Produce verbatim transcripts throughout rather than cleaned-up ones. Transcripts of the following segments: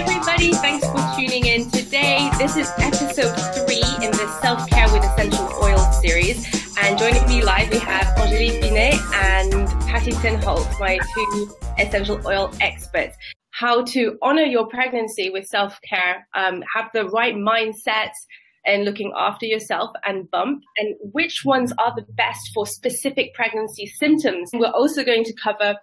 everybody. Thanks for tuning in today. This is episode three in the Self-Care with Essential Oils series. And joining me live, we have Angelique Binet and Patti Tinholt, my two essential oil experts. How to honor your pregnancy with self-care, um, have the right mindset and looking after yourself and bump, and which ones are the best for specific pregnancy symptoms. We're also going to cover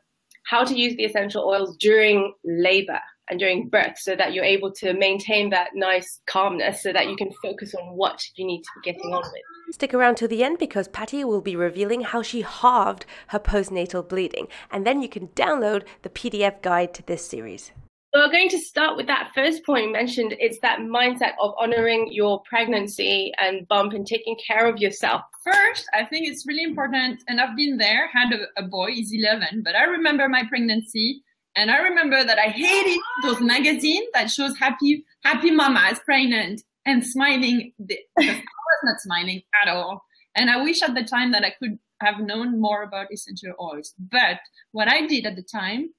how to use the essential oils during labor and during birth so that you're able to maintain that nice calmness so that you can focus on what you need to be getting on with. Stick around to the end because Patti will be revealing how she halved her postnatal bleeding, and then you can download the P D F guide to this series. So we're going to start with that first point you mentioned. It's that mindset of honoring your pregnancy and bump and taking care of yourself. First, I think it's really important, and I've been there, had a, a boy, he's eleven, but I remember my pregnancy. And I remember that I hated those magazines that shows happy, happy mama is pregnant and smiling. I was not smiling at all. And I wish at the time that I could have known more about essential oils. But what I did at the time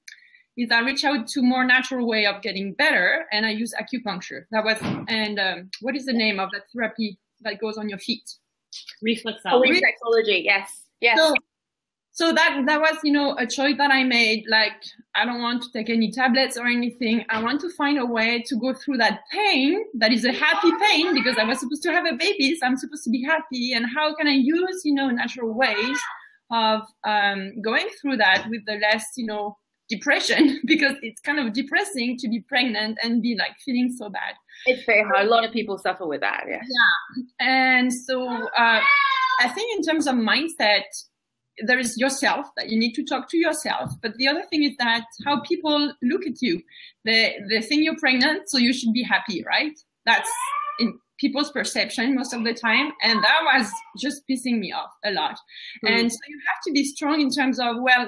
is I reached out to more natural way of getting better, and I used acupuncture. That was, and um, what is the name of that therapy that goes on your feet? Reflexology. Oh, reflexology. Yes. Yes. So, So that, that was, you know, a choice that I made. Like, I don't want to take any tablets or anything. I want to find a way to go through that pain that is a happy pain, because I was supposed to have a baby, so I'm supposed to be happy. And how can I use, you know, natural ways of um, going through that with the less, you know, depression, because it's kind of depressing to be pregnant and be like feeling so bad. It's very hard. A lot of people suffer with that. Yeah. Yeah. And so uh, I think in terms of mindset, there is yourself, that you need to talk to yourself. But the other thing is that how people look at you. They, they think you're pregnant, so you should be happy, right? That's in people's perception most of the time. And that was just pissing me off a lot. Mm. And so you have to be strong in terms of, well,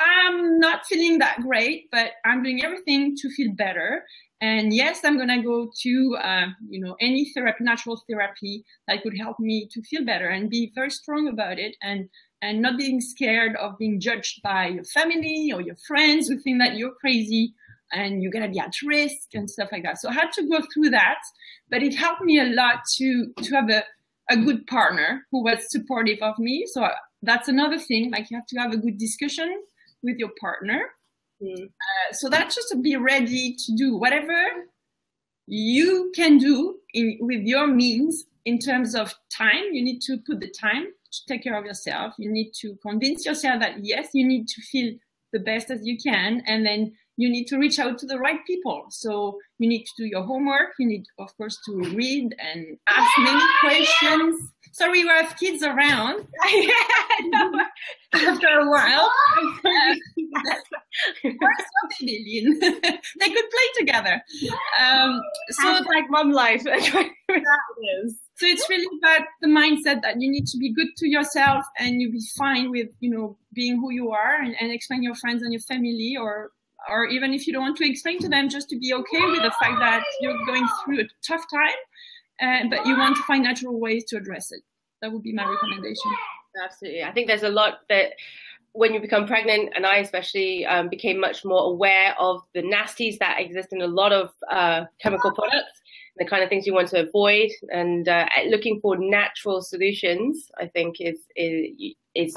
I'm not feeling that great, but I'm doing everything to feel better. And yes, I'm going to go to, uh, you know, any therapy, natural therapy that could help me to feel better, and be very strong about it. And And not being scared of being judged by your family or your friends who think that you're crazy and you're going to be at risk and stuff like that. So I had to go through that, but it helped me a lot to, to have a, a good partner who was supportive of me. So that's another thing, like you have to have a good discussion with your partner. Mm. Uh, so that's just to be ready to do whatever you can do in, with your means in terms of time. You need to put the time to take care of yourself. You need to convince yourself that yes, you need to feel the best as you can, and then you need to reach out to the right people. So you need to do your homework. You need, of course, to read and ask many questions. Yeah. Sorry, we have kids around. After a while, they could play together. Um, so it's like mom life. So it's really about the mindset that you need to be good to yourself, and you be fine with, you know, being who you are, and, and explain your friends and your family, or or even if you don't want to explain to them, just to be okay with the fact that you're going through a tough time, and, but you want to find natural ways to address it. That would be my recommendation. Absolutely. I think there's a lot that when you become pregnant, and I especially um, became much more aware of the nasties that exist in a lot of uh, chemical products, the kind of things you want to avoid, and uh, looking for natural solutions, I think is, is,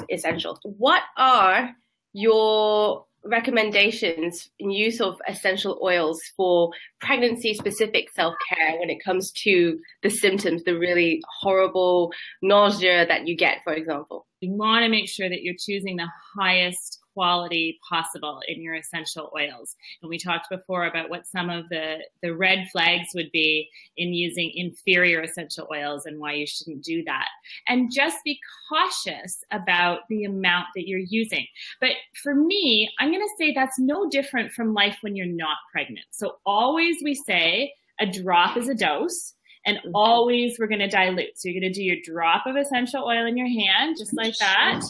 is essential. What are your recommendations in use of essential oils for pregnancy-specific self-care when it comes to the symptoms, the really horrible nausea that you get, for example? You want to make sure that you're choosing the highest quality possible in your essential oils. And we talked before about what some of the, the red flags would be in using inferior essential oils and why you shouldn't do that. And just be cautious about the amount that you're using. But for me, I'm going to say that's no different from life when you're not pregnant. So always we say a drop is a dose. And always we're going to dilute. So you're going to do your drop of essential oil in your hand, just like that.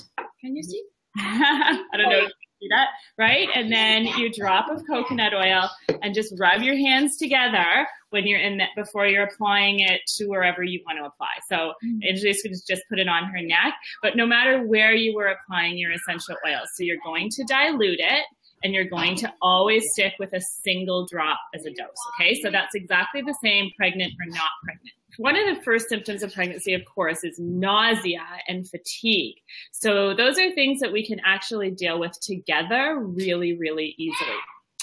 Can you see? I don't know if you can see that, right? And then your drop of coconut oil, and just rub your hands together when you're in that before you're applying it to wherever you want to apply. So Angelique's going to just put it on her neck, but no matter where you were applying your essential oil. So you're going to dilute it. and you're going to always stick with a single drop as a dose, okay? So that's exactly the same pregnant or not pregnant. One of the first symptoms of pregnancy, of course, is nausea and fatigue. So those are things that we can actually deal with together really, really easily.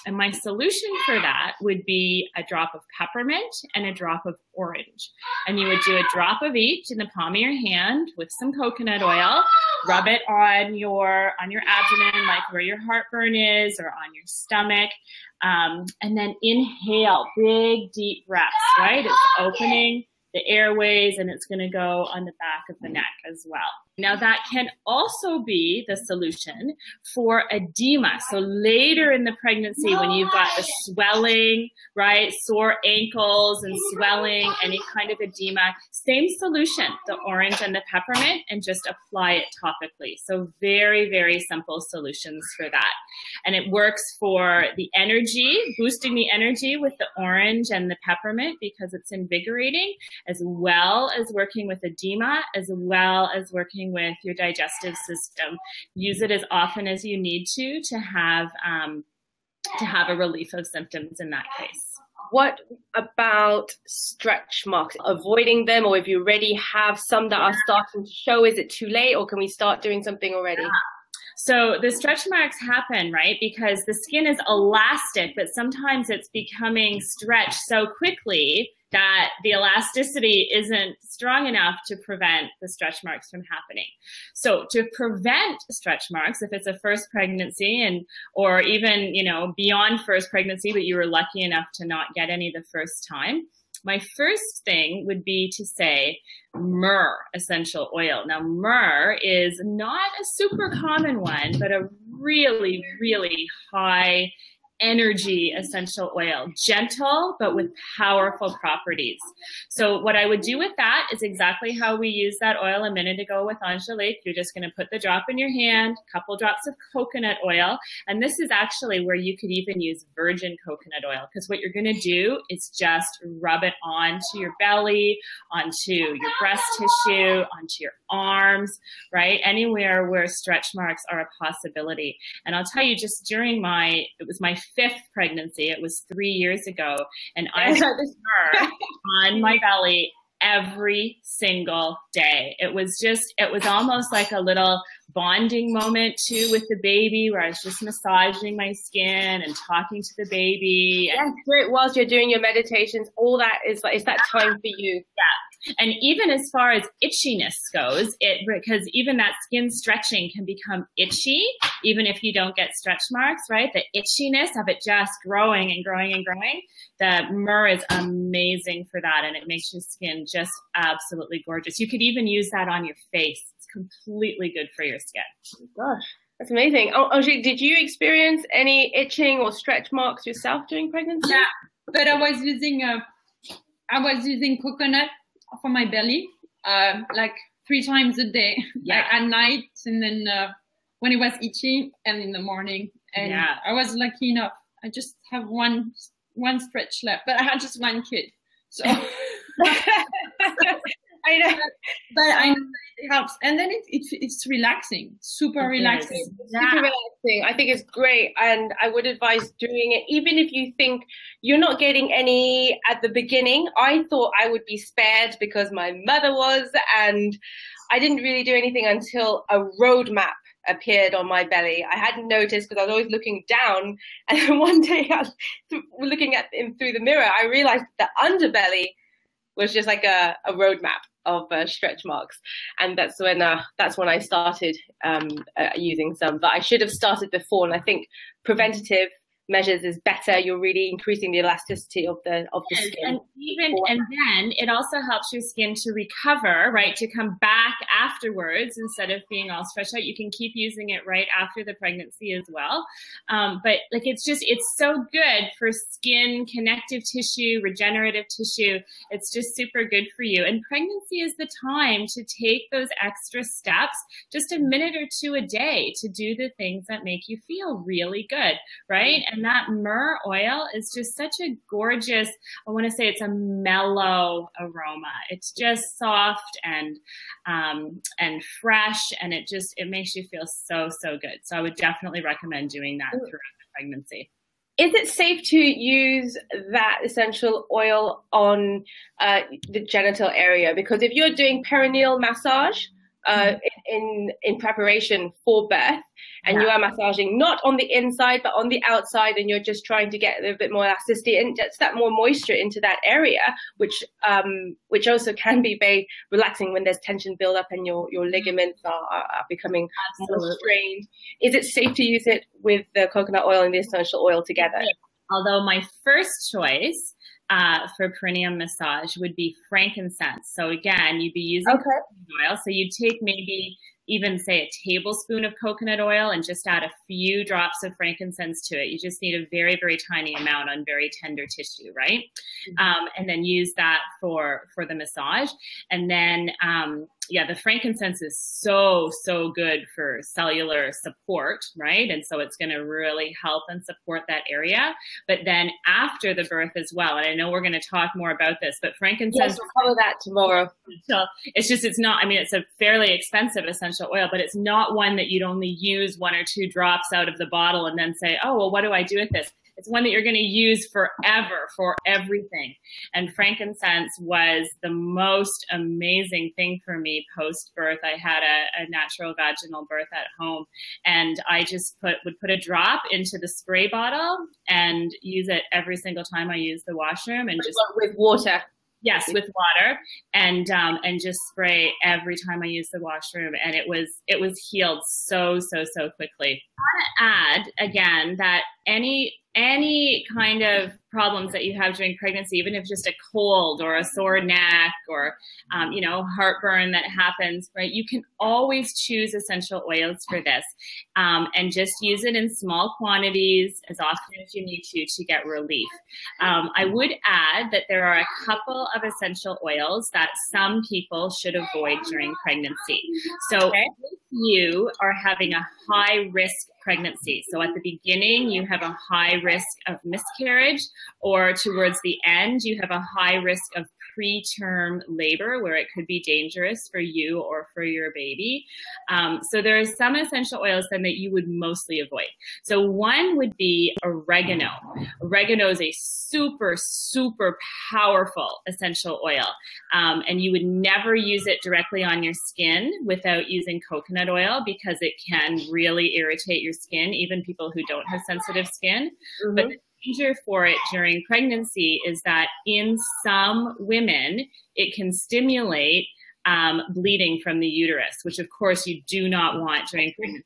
And my solution for that would be a drop of peppermint and a drop of orange. And you would do a drop of each in the palm of your hand with some coconut oil, rub it on your, on your abdomen, like where your heartburn is, or on your stomach. Um, and then inhale, big, deep breaths, right? It's opening the airways, and it's going to go on the back of the neck as well. Now that can also be the solution for edema. So later in the pregnancy, when you've got the swelling, right, sore ankles and swelling, any kind of edema, same solution, the orange and the peppermint, and just apply it topically. So very, very simple solutions for that. And it works for the energy, boosting the energy with the orange and the peppermint because it's invigorating, as well as working with edema, as well as working with your digestive system. Use it as often as you need to to have um, to have a relief of symptoms in that case. What about stretch marks? Avoiding them, or if you already have some that are starting to show, is it too late, or can we start doing something already? Yeah. So the stretch marks happen, right, because the skin is elastic, but sometimes it's becoming stretched so quickly that the elasticity isn't strong enough to prevent the stretch marks from happening. So to prevent stretch marks, if it's a first pregnancy, and or even, you know, beyond first pregnancy, but you were lucky enough to not get any the first time, my first thing would be to say myrrh essential oil. Now, myrrh is not a super common one, but a really, really high energy essential oil, gentle but with powerful properties. So what I would do with that is exactly how we used that oil a minute ago with Angelique. You're just going to put the drop in your hand, a couple drops of coconut oil, and this is actually where you could even use virgin coconut oil, because what you're going to do is just rub it onto your belly, onto your breast tissue, onto your arms, right, anywhere where stretch marks are a possibility. And I'll tell you, just during my, it was my fifth pregnancy, it was three years ago, and I had this myrrh on my belly every single day. It was just, it was almost like a little bonding moment too with the baby, where I was just massaging my skin and talking to the baby. Yes, and whilst you're doing your meditations, all that is like, it's that time for you. Yeah. And even as far as itchiness goes, it, because even that skin stretching can become itchy, even if you don't get stretch marks, right? The itchiness of it just growing and growing and growing. The myrrh is amazing for that, and it makes your skin just absolutely gorgeous. You could even use that on your face. It's completely good for your skin. Gosh, that's amazing. Oh, Angelique, did you experience any itching or stretch marks yourself during pregnancy? Yeah, but I was using a, I was using coconut for my belly, uh, like three times a day, yeah. Like at night, and then uh, when it was itchy, and in the morning. And yeah. I was lucky enough. I just have one one stretch left, but I had just one kid, so I know. But I know it helps, and then it, it it's relaxing, super okay. relaxing, yeah. super relaxing. I think it's great, and I would advise doing it, even if you think you're not getting any at the beginning. I thought I would be spared because my mother was, and I didn't really do anything until a roadmap appeared on my belly. I hadn't noticed because I was always looking down, and then one day I was looking at him through the mirror. I realized the underbelly was just like a, a roadmap of uh, stretch marks, and that's when uh, that's when I started um, uh, using some. But I should have started before, and I think preventative measures is better. You're really increasing the elasticity of the of the yes, skin, and even and then it also helps your skin to recover, right? To come back afterwards instead of being all stretched out. You can keep using it right after the pregnancy as well. Um, but like it's just it's so good for skin, connective tissue, regenerative tissue. It's just super good for you. And pregnancy is the time to take those extra steps, just a minute or two a day, to do the things that make you feel really good, right? And And that myrrh oil is just such a gorgeous, I want to say it's a mellow aroma. It's just soft and um, and fresh, and it just, it makes you feel so, so good. So I would definitely recommend doing that throughout the pregnancy. Is it safe to use that essential oil on uh, the genital area? Because if you're doing perineal massage uh, in, in preparation for birth, and yeah. you are massaging not on the inside, but on the outside, and you're just trying to get a little bit more elasticity and just that more moisture into that area, which um, which also can be very relaxing when there's tension build up and your, your ligaments are, are becoming Absolutely. more strained. Is it safe to use it with the coconut oil and the essential oil together? Yeah. Although my first choice uh, for perineum massage would be frankincense. So again, you'd be using okay. coconut oil. So you'd take maybe... even say a tablespoon of coconut oil and just add a few drops of frankincense to it. You just need a very, very tiny amount on very tender tissue, right? Mm-hmm. Um, and then use that for, for the massage. And then, um, yeah, the frankincense is so, so good for cellular support, right? And so it's gonna really help and support that area. But then after the birth as well, and I know we're gonna talk more about this, but frankincense- Yes, we'll cover that tomorrow. It's just, it's not, I mean, it's a fairly expensive essential oil, but it's not one that you'd only use one or two drops out of the bottle and then say, oh, well, what do I do with this? It's one that you're going to use forever for everything. And frankincense was the most amazing thing for me post-birth. I had a, a natural vaginal birth at home, and I just put would put a drop into the spray bottle and use it every single time I use the washroom. And just with water. Yes, with water, and um, and just spray every time I use the washroom, and it was it was healed so so so quickly. I want to add again that any any kind of problems that you have during pregnancy, even if just a cold or a sore neck or um, you know, heartburn that happens, right? You can always choose essential oils for this, um, and just use it in small quantities as often as you need to to get relief. Um, I would add that there are a couple of essential oils that some people should avoid during pregnancy. So okay. if you are having a high risk pregnancy, so at the beginning you have a high risk of miscarriage, or towards the end, you have a high risk of preterm labor where it could be dangerous for you or for your baby. Um, so there are some essential oils then that you would mostly avoid. So one would be oregano. Oregano is a super, super powerful essential oil. Um, and you would never use it directly on your skin without using coconut oil, because it can really irritate your skin, even people who don't have sensitive skin. Mm-hmm. But danger for it during pregnancy is that in some women, it can stimulate um, bleeding from the uterus, which of course you do not want during pregnancy.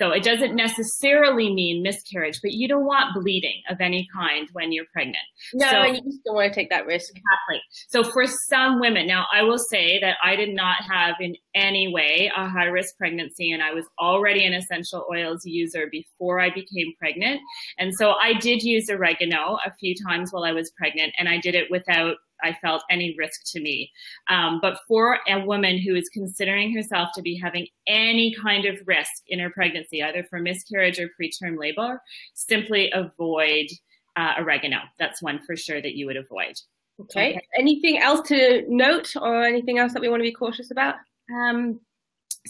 So it doesn't necessarily mean miscarriage, but you don't want bleeding of any kind when you're pregnant. No, so, and you just don't want to take that risk. Exactly. So for some women, now I will say that I did not have in any way a high-risk pregnancy, and I was already an essential oils user before I became pregnant. And so I did use oregano a few times while I was pregnant, and I did it without I felt any risk to me. Um, but for a woman who is considering herself to be having any kind of risk in her pregnancy, either for miscarriage or preterm labor, simply avoid uh, oregano. That's one for sure that you would avoid. Okay. okay. Anything else to note, or anything else that we want to be cautious about? Um,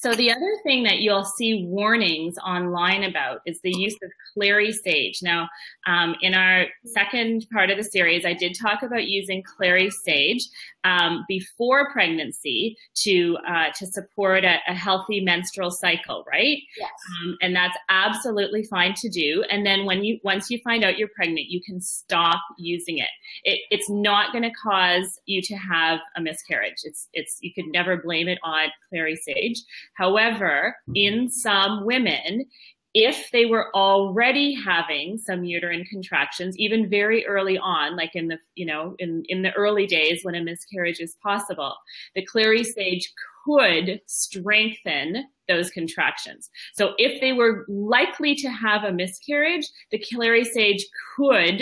So the other thing that you'll see warnings online about is the use of clary sage. Now, um, in our second part of the series, I did talk about using clary sage um, before pregnancy to uh, to support a, a healthy menstrual cycle, right? Yes. Um, and that's absolutely fine to do. And then when you once you find out you're pregnant, you can stop using it. it it's not going to cause you to have a miscarriage. It's it's you could never blame it on clary sage. However, in some women, if they were already having some uterine contractions, even very early on, like in the, you know, in, in the early days when a miscarriage is possible, the clary sage could strengthen those contractions. So if they were likely to have a miscarriage, the clary sage could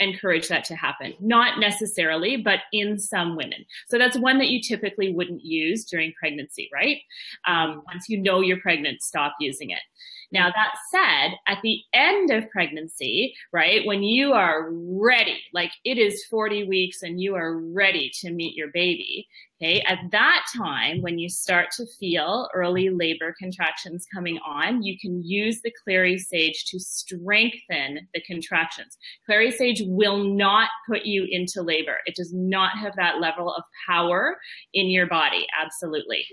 encourage that to happen. Not necessarily, but in some women. So that's one that you typically wouldn't use during pregnancy, right? Um, once you know you're pregnant, stop using it. Now, that said, at the end of pregnancy, right, when you are ready, like it is forty weeks and you are ready to meet your baby, okay, at that time, when you start to feel early labor contractions coming on, you can use the clary sage to strengthen the contractions. Clary sage will not put you into labor. It does not have that level of power in your body, absolutely.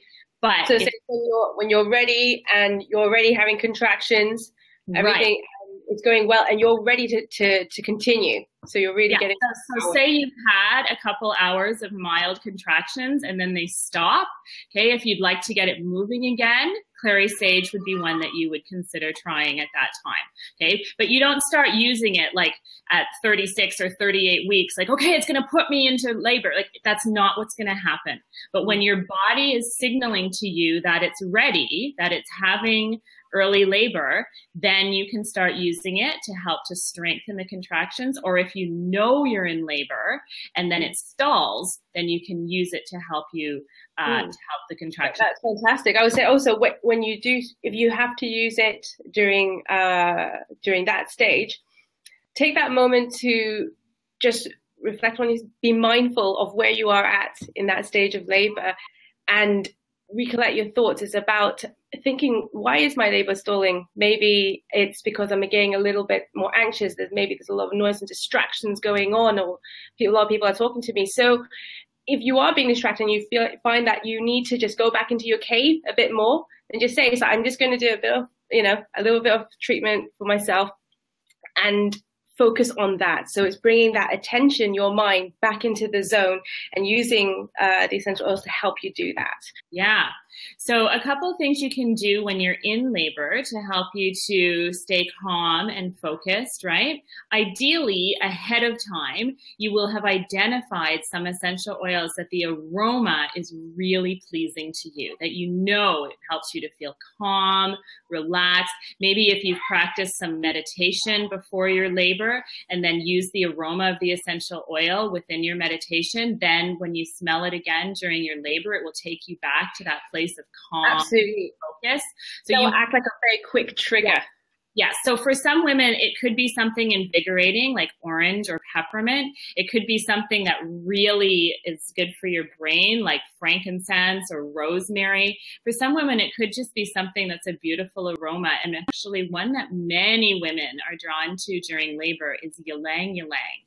But so, so when, you're, when you're ready and you're already having contractions, everything right. is going well and you're ready to, to, to continue. So you're really yeah. getting... So, so say you've had a couple hours of mild contractions and then they stop. Okay, if you'd like to get it moving again, clary sage would be one that you would consider trying at that time. Okay, but you don't start using it like at thirty-six or thirty-eight weeks, like, okay, it's going to put me into labor. Like, that's not what's going to happen. But when your body is signaling to you that it's ready, that it's having early labor, then you can start using it to help to strengthen the contractions. Or if you know you're in labor and then it stalls, then you can use it to help you uh, mm. to help the contractions. That's fantastic. I would say also when you do, if you have to use it during uh, during that stage, take that moment to just reflect on, be mindful of where you are at in that stage of labor, and recollect your thoughts. It's about thinking, why is my labor stalling? Maybe it's because I'm getting a little bit more anxious. There's maybe there's a lot of noise and distractions going on, or people, a lot of people are talking to me. So if you are being distracted and you feel, find that you need to just go back into your cave a bit more and just say, so I'm just going to do a bit of, you know, a little bit of treatment for myself and focus on that. So it's bringing that attention, your mind, back into the zone and using uh, the essential oils to help you do that. Yeah. So a couple of things you can do when you're in labor to help you to stay calm and focused, right? Ideally, ahead of time, you will have identified some essential oils that the aroma is really pleasing to you, that you know it helps you to feel calm, relaxed. Maybe if you've practiced some meditation before your labor and then use the aroma of the essential oil within your meditation, then when you smell it again during your labor, it will take you back to that place of calm. Absolutely. Focus. So, so you act like a very quick trigger. Yeah. Yeah. So for some women, it could be something invigorating like orange or peppermint. It could be something that really is good for your brain, like frankincense or rosemary. For some women, it could just be something that's a beautiful aroma. And actually one that many women are drawn to during labor is ylang ylang.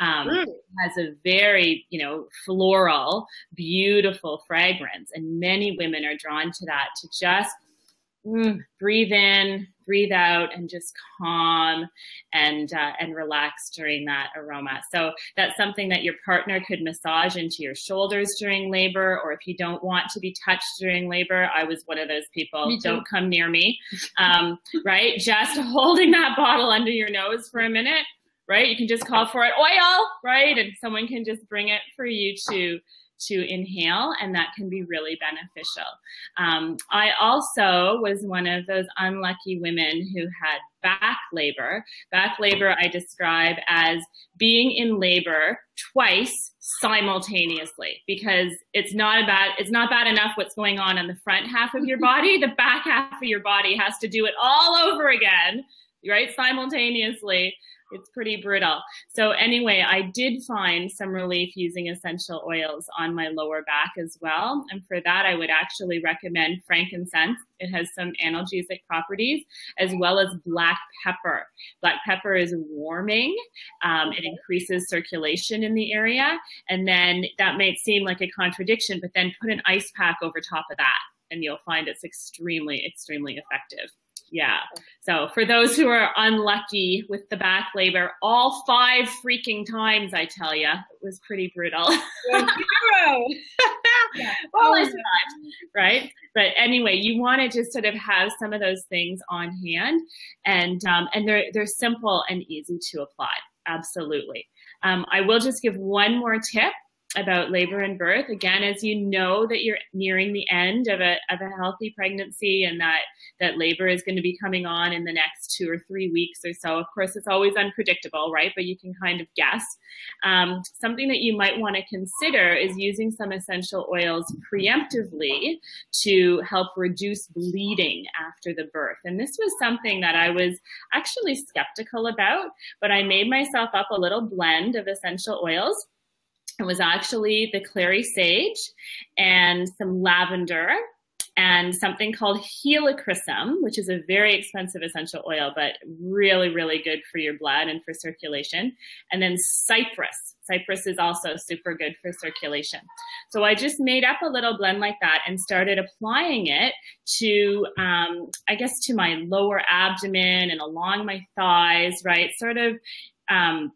Um, mm. It has a very, you know, floral, beautiful fragrance. And many women are drawn to that, to just mm, breathe in, breathe out, and just calm and, uh, and relax during that aroma. So that's something that your partner could massage into your shoulders during labor, or if you don't want to be touched during labor. I was one of those people, don't come near me, um, right? Just holding that bottle under your nose for a minute. Right? You can just call for it, oil, right? And someone can just bring it for you to, to inhale, and that can be really beneficial. Um, I also was one of those unlucky women who had back labor. Back labor I describe as being in labor twice simultaneously, because it's not about, it's not bad enough what's going on in the front half of your body. The back half of your body has to do it all over again, right? Simultaneously. It's pretty brutal. So anyway, I did find some relief using essential oils on my lower back as well. And for that, I would actually recommend frankincense. It has some analgesic properties, as well as black pepper. Black pepper is warming. Um, it increases circulation in the area. And then that might seem like a contradiction, but then put an ice pack over top of that, and you'll find it's extremely, extremely effective. Yeah. So for those who are unlucky with the back labor, all five freaking times, I tell you, it was pretty brutal. Yeah. Well, it's not, right? But anyway, you want to just sort of have some of those things on hand, and um, and they're they're simple and easy to apply. Absolutely. Um, I will just give one more tip. about labor and birth. Again, as you know that you're nearing the end of a, of a healthy pregnancy and that, that labor is going to be coming on in the next two or three weeks or so. Of course, it's always unpredictable, right? But you can kind of guess. Um, something that you might want to consider is using some essential oils preemptively to help reduce bleeding after the birth. And this was something that I was actually skeptical about, but I made myself up a little blend of essential oils. It was actually the clary sage and some lavender and something called helichrysum, which is a very expensive essential oil, but really, really good for your blood and for circulation. And then cypress. Cypress is also super good for circulation. So I just made up a little blend like that and started applying it to, um, I guess, to my lower abdomen and along my thighs, right? Sort of, um,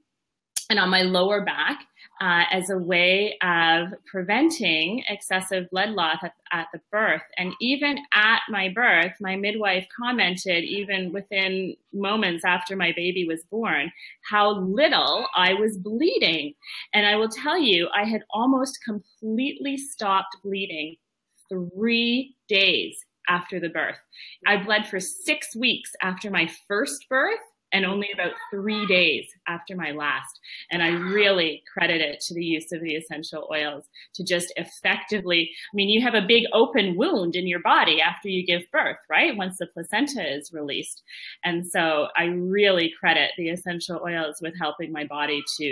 and on my lower back. Uh, as a way of preventing excessive blood loss at, at the birth. And even at my birth, my midwife commented, even within moments after my baby was born, how little I was bleeding. And I will tell you, I had almost completely stopped bleeding three days after the birth. I bled for six weeks after my first birth, and only about three days after my last. And I really credit it to the use of the essential oils to just effectively, I mean, you have a big open wound in your body after you give birth, right? Once the placenta is released. And so I really credit the essential oils with helping my body to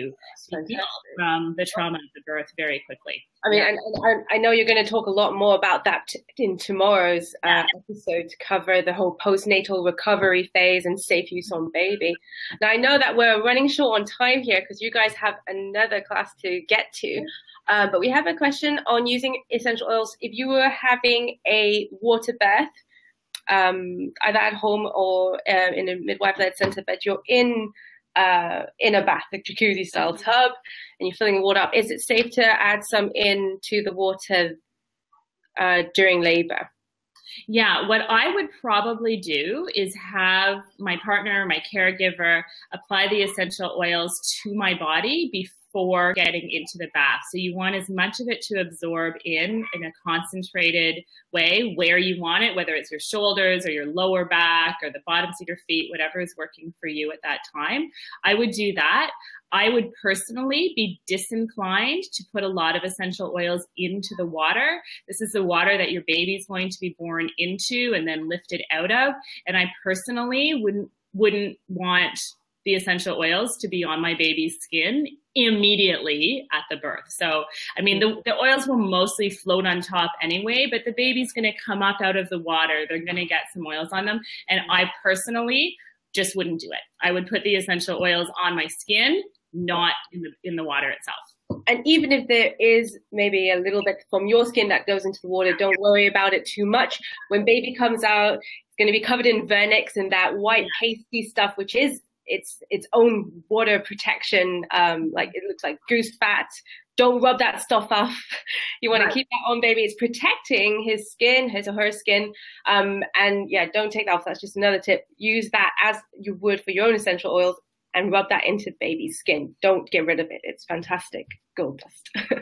heal from the trauma of the birth very quickly. I mean, and, and I know you're going to talk a lot more about that in tomorrow's uh, episode to cover the whole postnatal recovery phase and safe use on baby. Now, I know that we're running short on time here because you guys have another class to get to, uh, but we have a question on using essential oils. If you were having a water birth, um, either at home or uh, in a midwife-led center, but you're in Uh, in a bath, a jacuzzi style tub, and you're filling the water up, is it safe to add some in to the water uh, during labor? Yeah, what I would probably do is have my partner, my caregiver, apply the essential oils to my body before for getting into the bath. So you want as much of it to absorb in in a concentrated way where you want it, whether it's your shoulders or your lower back or the bottoms of your feet, whatever is working for you at that time. I would do that. I would personally be disinclined to put a lot of essential oils into the water. This is the water that your baby's going to be born into and then lifted out of. And I personally wouldn't wouldn't want the essential oils to be on my baby's skin immediately at the birth. So, I mean, the, the oils will mostly float on top anyway, but the baby's going to come up out of the water. They're going to get some oils on them. And I personally just wouldn't do it. I would put the essential oils on my skin, not in the, in the water itself. And even if there is maybe a little bit from your skin that goes into the water, don't worry about it too much. When baby comes out, it's going to be covered in vernix and that white pasty stuff, which is its its own water protection, um, like it looks like goose fat. Don't rub that stuff off. You want to keep that on baby. It's protecting his skin, his or her skin. Um, and yeah, don't take that off. That's just another tip. Use that as you would for your own essential oils and rub that into the baby's skin. Don't get rid of it. It's fantastic. Gold dust. Can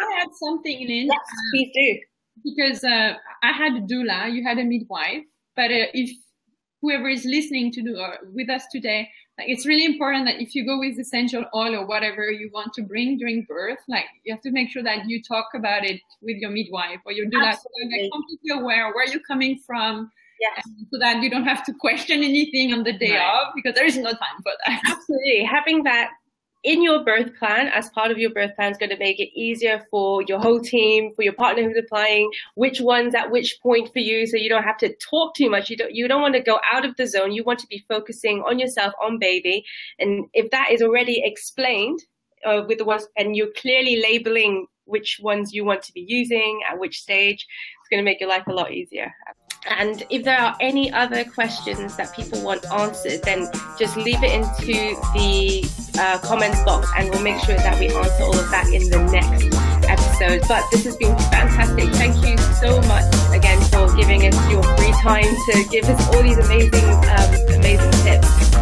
I add something in? Yes, um, please do. Because uh, I had a doula, you had a midwife, but uh, if whoever is listening to do or with us today, like it's really important that if you go with essential oil or whatever you want to bring during birth, like you have to make sure that you talk about it with your midwife or your doula, so they're like completely aware where you're coming from, yes, so that you don't have to question anything on the day right. of, because there is no time for that. Absolutely, having that in your birth plan, as part of your birth plan, is going to make it easier for your whole team, for your partner who's applying, which one's at which point for you, so you don't have to talk too much. You don't, you don't want to go out of the zone. You want to be focusing on yourself, on baby. And if that is already explained uh, with the ones, and you're clearly labeling which ones you want to be using at which stage, it's going to make your life a lot easier. And if there are any other questions that people want answered, then just leave it into the uh, comments box and we'll make sure that we answer all of that in the next episode. But this has been fantastic. Thank you so much again for giving us your free time to give us all these amazing, um, amazing tips.